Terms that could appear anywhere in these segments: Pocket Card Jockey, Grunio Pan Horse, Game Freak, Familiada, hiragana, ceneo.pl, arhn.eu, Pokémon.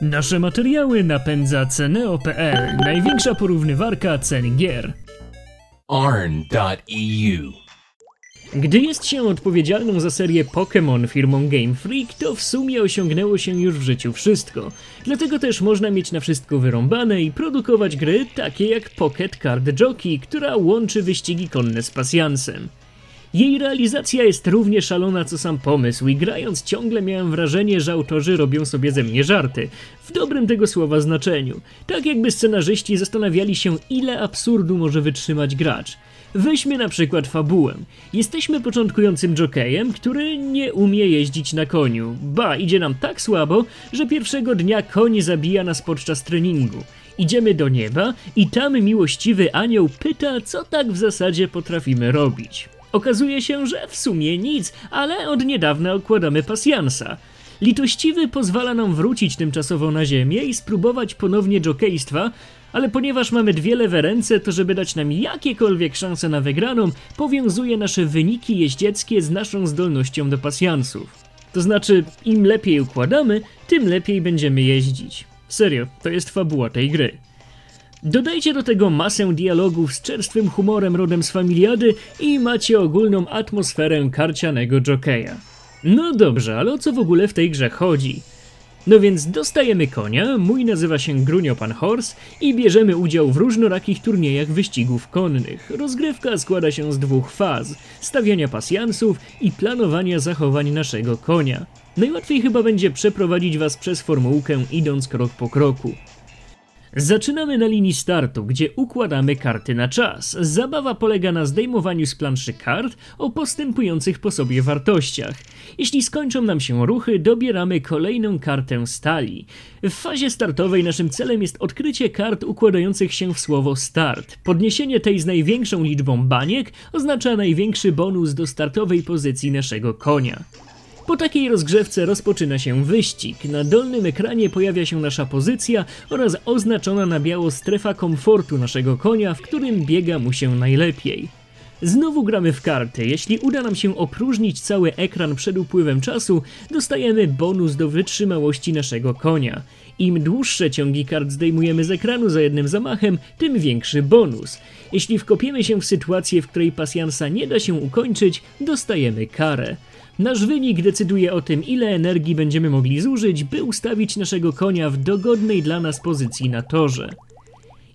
Nasze materiały napędza ceneo.pl, największa porównywarka cen gier. arhn.eu. Gdy jest się odpowiedzialną za serię Pokémon firmą Game Freak, to w sumie osiągnęło się już w życiu wszystko. Dlatego też można mieć na wszystko wyrąbane i produkować gry takie jak Pocket Card Jockey, która łączy wyścigi konne z pasjansem. Jej realizacja jest równie szalona co sam pomysł i grając ciągle miałem wrażenie, że autorzy robią sobie ze mnie żarty, w dobrym tego słowa znaczeniu. Tak jakby scenarzyści zastanawiali się, ile absurdu może wytrzymać gracz. Weźmy na przykład fabułę. Jesteśmy początkującym jockeyem, który nie umie jeździć na koniu. Ba, idzie nam tak słabo, że pierwszego dnia koń zabija nas podczas treningu. Idziemy do nieba i tam miłościwy anioł pyta, co tak w zasadzie potrafimy robić. Okazuje się, że w sumie nic, ale od niedawna układamy pasjansa. Litościwy pozwala nam wrócić tymczasowo na ziemię i spróbować ponownie jockeystwa, ale ponieważ mamy dwie lewe ręce, to żeby dać nam jakiekolwiek szanse na wygraną, powiązuje nasze wyniki jeździeckie z naszą zdolnością do pasjansów. To znaczy, im lepiej układamy, tym lepiej będziemy jeździć. Serio, to jest fabuła tej gry. Dodajcie do tego masę dialogów z czerstwym humorem rodem z Familiady i macie ogólną atmosferę karcianego jokeja. No dobrze, ale o co w ogóle w tej grze chodzi? No więc dostajemy konia, mój nazywa się Grunio Pan Horse i bierzemy udział w różnorakich turniejach wyścigów konnych. Rozgrywka składa się z dwóch faz, stawiania pasjansów i planowania zachowań naszego konia. Najłatwiej chyba będzie przeprowadzić was przez formułkę, idąc krok po kroku. Zaczynamy na linii startu, gdzie układamy karty na czas. Zabawa polega na zdejmowaniu z planszy kart o postępujących po sobie wartościach. Jeśli skończą nam się ruchy, dobieramy kolejną kartę z talii. W fazie startowej naszym celem jest odkrycie kart układających się w słowo start. Podniesienie tej z największą liczbą baniek oznacza największy bonus do startowej pozycji naszego konia. Po takiej rozgrzewce rozpoczyna się wyścig. Na dolnym ekranie pojawia się nasza pozycja oraz oznaczona na biało strefa komfortu naszego konia, w którym biega mu się najlepiej. Znowu gramy w karty. Jeśli uda nam się opróżnić cały ekran przed upływem czasu, dostajemy bonus do wytrzymałości naszego konia. Im dłuższe ciągi kart zdejmujemy z ekranu za jednym zamachem, tym większy bonus. Jeśli wkopiemy się w sytuację, w której pasjansa nie da się ukończyć, dostajemy karę. Nasz wynik decyduje o tym, ile energii będziemy mogli zużyć, by ustawić naszego konia w dogodnej dla nas pozycji na torze.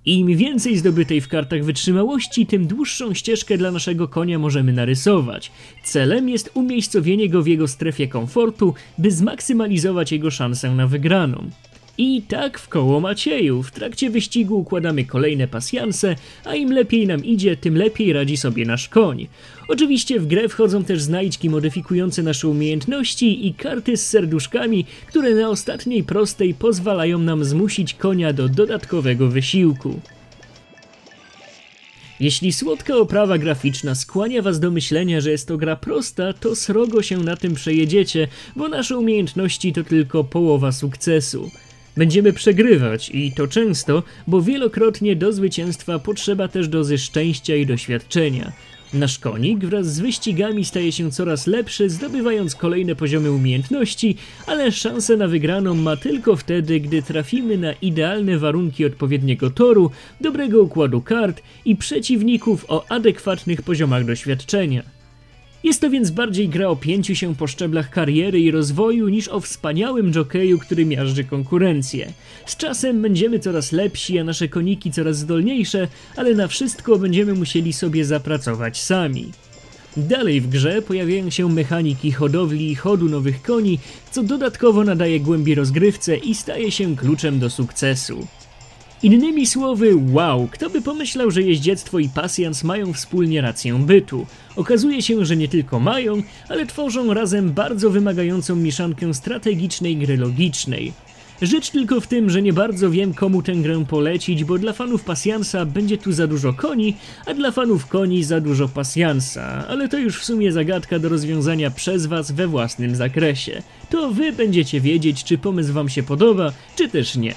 Im więcej zdobytej w kartach wytrzymałości, tym dłuższą ścieżkę dla naszego konia możemy narysować. Celem jest umiejscowienie go w jego strefie komfortu, by zmaksymalizować jego szansę na wygraną. I tak w koło Macieju. W trakcie wyścigu układamy kolejne pasjanse, a im lepiej nam idzie, tym lepiej radzi sobie nasz koń. Oczywiście w grę wchodzą też znajdźki modyfikujące nasze umiejętności i karty z serduszkami, które na ostatniej prostej pozwalają nam zmusić konia do dodatkowego wysiłku. Jeśli słodka oprawa graficzna skłania was do myślenia, że jest to gra prosta, to srogo się na tym przejedziecie, bo nasze umiejętności to tylko połowa sukcesu. Będziemy przegrywać i to często, bo wielokrotnie do zwycięstwa potrzeba też dozy szczęścia i doświadczenia. Nasz konik wraz z wyścigami staje się coraz lepszy, zdobywając kolejne poziomy umiejętności, ale szansę na wygraną ma tylko wtedy, gdy trafimy na idealne warunki odpowiedniego toru, dobrego układu kart i przeciwników o adekwatnych poziomach doświadczenia. Jest to więc bardziej gra o pięciu się po szczeblach kariery i rozwoju niż o wspaniałym jokeju, który miażdży konkurencję. Z czasem będziemy coraz lepsi, a nasze koniki coraz zdolniejsze, ale na wszystko będziemy musieli sobie zapracować sami. Dalej w grze pojawiają się mechaniki hodowli i chodu nowych koni, co dodatkowo nadaje głębi rozgrywce i staje się kluczem do sukcesu. Innymi słowy, wow, kto by pomyślał, że jeździectwo i pasjans mają wspólnie rację bytu. Okazuje się, że nie tylko mają, ale tworzą razem bardzo wymagającą mieszankę strategicznej gry logicznej. Rzecz tylko w tym, że nie bardzo wiem, komu tę grę polecić, bo dla fanów pasjansa będzie tu za dużo koni, a dla fanów koni za dużo pasjansa, ale to już w sumie zagadka do rozwiązania przez was we własnym zakresie. To wy będziecie wiedzieć, czy pomysł wam się podoba, czy też nie.